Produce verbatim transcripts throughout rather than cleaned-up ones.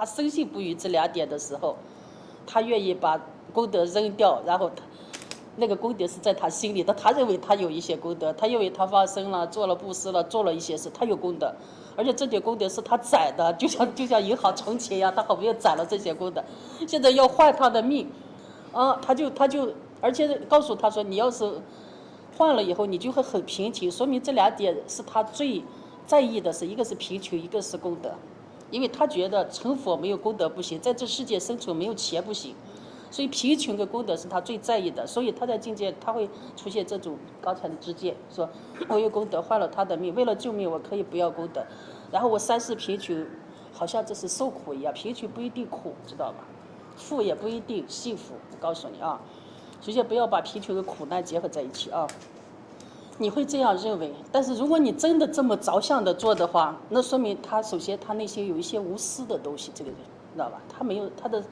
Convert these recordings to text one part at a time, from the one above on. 他深信不疑这两点的时候，他愿意把功德扔掉，然后他那个功德是在他心里的，他认为他有一些功德，他认为他发生了、做了布施了、做了一些事，他有功德，而且这点功德是他攒的，就像就像银行存钱一样，他好不容易攒了这些功德，现在要换他的命，啊，他就他就，而且告诉他说，你要是换了以后，你就会很贫穷，说明这两点是他最在意的，是一个是贫穷，一个是功德，因为他觉得成佛没有功德不行，在这世界生存没有钱不行。所以贫穷跟功德是他最在意的，所以他在境界他会出现这种刚才的知见，说我有功德换了他的命，为了救命我可以不要功德，然后我三世贫穷，好像这是受苦一样，贫穷不一定苦，知道吧？富也不一定幸福，我告诉你啊，首先不要把贫穷跟苦难结合在一起啊。你会这样认为，但是如果你真的这么着相的做的话，那说明他首先他内心有一些无私的东西，这个人知道吧？他没有他的，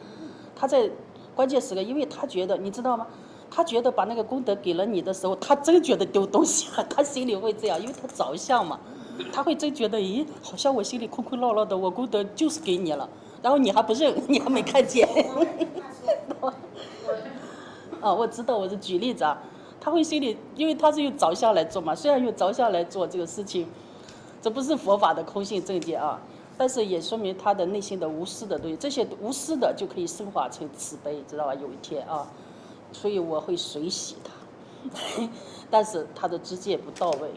他在。关键时刻，因为他觉得，你知道吗？他觉得把那个功德给了你的时候，他真觉得丢东西了，他心里会这样，因为他着相嘛，他会真觉得，咦，好像我心里空空落落的，我功德就是给你了，然后你还不认，你还没看见。啊，我知道，我是举例子啊，他会心里，因为他是用着相来做嘛，虽然用着相来做这个事情，这不是佛法的空性正见啊。但是也说明他的内心的无私的东西，这些无私的就可以升华成慈悲，知道吧？有一天啊，所以我会水洗他，但是他的知见不到位，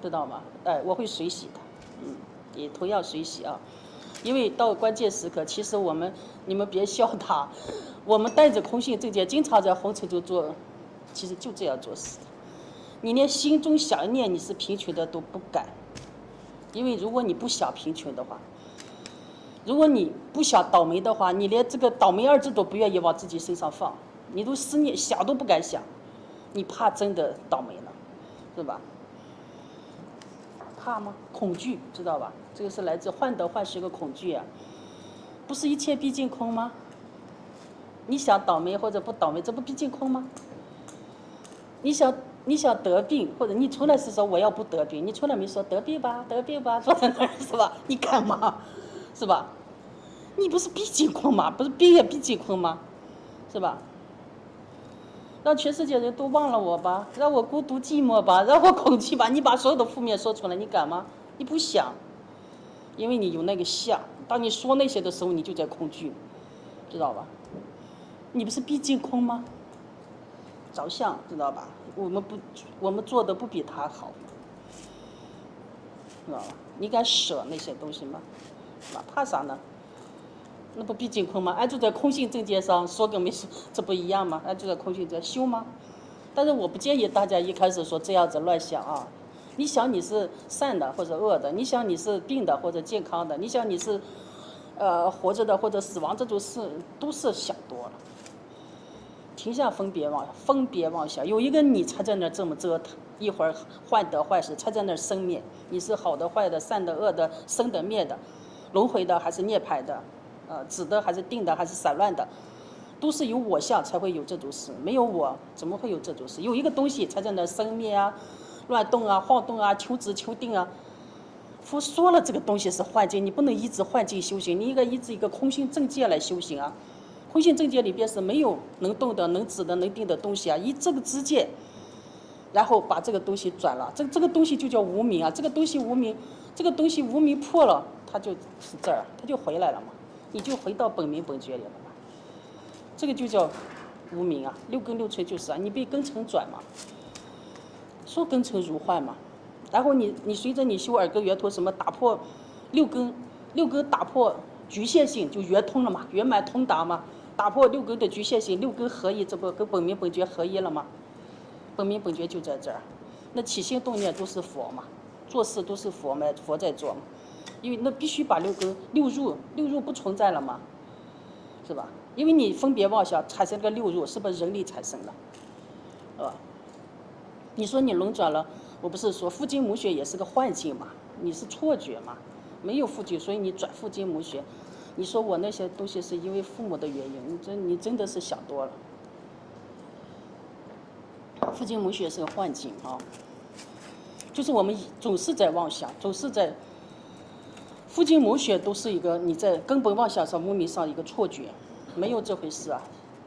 知道吗？哎，我会水洗他，嗯，也同样水洗啊，因为到关键时刻，其实我们你们别笑他，我们带着空性正见，经常在红尘中做，其实就这样做事的，你连心中想念你是贫穷的都不敢，因为如果你不想贫穷的话。如果你不想倒霉的话，你连这个倒霉二字都不愿意往自己身上放，你都思念想都不敢想，你怕真的倒霉了，是吧？怕吗？恐惧，知道吧？这个是来自患得患失的恐惧啊，不是一切毕竟空吗？你想倒霉或者不倒霉，这不毕竟空吗？你想你想得病，或者你从来是说我要不得病，你从来没说得病吧，得病吧，坐在那儿是吧？你干嘛？是吧？你不是毕竟空吗？不是病也毕竟空吗？是吧？让全世界人都忘了我吧，让我孤独寂寞吧，让我恐惧吧，你把所有的负面说出来，你敢吗？你不想，因为你有那个相。当你说那些的时候，你就在恐惧，知道吧？你不是毕竟空吗？着相，知道吧？我们不，我们做的不比他好，知道吧？你敢舍那些东西吗？怕啥呢？那不毕竟空吗？哎，就在空性正见上说跟没说，这不一样吗？哎，就在空性在修吗？但是我不建议大家一开始说这样子乱想啊。你想你是善的或者恶的，你想你是病的或者健康的，你想你是，呃，活着的或者死亡，这种事都是想多了。停下分别妄，分别妄想，有一个你才在那这么折腾。一会儿患得患失，才在那生灭。你是好的、坏的、善的、恶的、生的、灭的。轮回的还是涅槃的，呃，指的还是定的还是散乱的，都是有我相才会有这种事，没有我怎么会有这种事？有一个东西才在那生灭啊、乱动啊、晃动啊、求执求定啊。佛说了，这个东西是幻境，你不能依止幻境修行，你应该依止一个空性正见来修行啊。空性正见里边是没有能动的、能止的、能定的东西啊，以这个知见，然后把这个东西转了，这这个东西就叫无明啊，这个东西无明，这个东西无明破了。他就是这儿，他就回来了嘛，你就回到本明本觉里了嘛，这个就叫无明啊，六根六尘就是啊，你被根尘转嘛，说根尘如幻嘛，然后你你随着你修耳根圆通什么打破六根，六根打破局限性就圆通了嘛，圆满通达嘛，打破六根的局限性，六根合一，这不跟本明本觉合一了吗？本明本觉就在这儿，那起心动念都是佛嘛，做事都是佛嘛，佛在做嘛。因为那必须把六根六入，六入不存在了嘛，是吧？因为你分别妄想产生个六入，是不是人力产生的？是吧？你说你轮转了，我不是说父精母血也是个幻境嘛？你是错觉嘛？没有父精，所以你转父精母血。你说我那些东西是因为父母的原因，你真你真的是想多了。父精母血是个幻境啊，就是我们总是在妄想，总是在。父精母血都是一个你在根本妄想上、污名上一个错觉，没有这回事啊。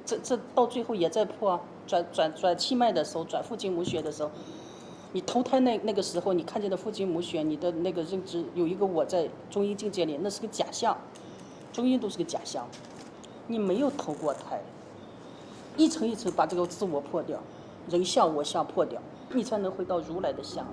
这这到最后也在破啊，转转转气脉的时候，转父精母血的时候，你投胎那那个时候，你看见的父精母血，你的那个认知有一个我在中医境界里，那是个假象，中医都是个假象，你没有投过胎，一层一层把这个自我破掉，人相我相破掉，你才能回到如来的相。